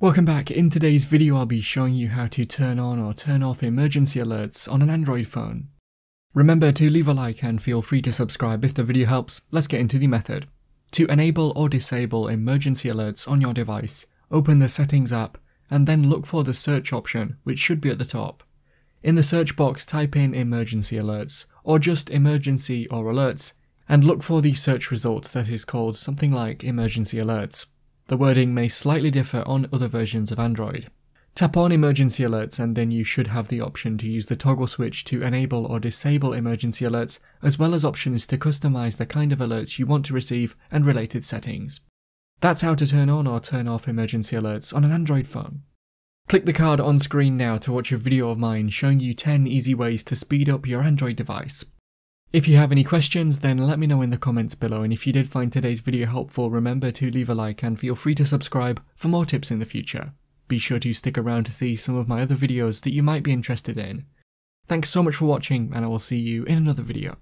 Welcome back. In today's video I'll be showing you how to turn on or turn off emergency alerts on an Android phone. Remember to leave a like and feel free to subscribe if the video helps. Let's get into the method. To enable or disable emergency alerts on your device, open the Settings app and then look for the search option, which should be at the top. In the search box type in emergency alerts or just emergency or alerts and look for the search result that is called something like emergency alerts. The wording may slightly differ on other versions of Android. Tap on emergency alerts and then you should have the option to use the toggle switch to enable or disable emergency alerts, as well as options to customize the kind of alerts you want to receive and related settings. That's how to turn on or turn off emergency alerts on an Android phone. Click the card on screen now to watch a video of mine showing you 10 easy ways to speed up your Android device. If you have any questions, then let me know in the comments below, and if you did find today's video helpful, remember to leave a like and feel free to subscribe for more tips in the future. Be sure to stick around to see some of my other videos that you might be interested in. Thanks so much for watching, and I will see you in another video.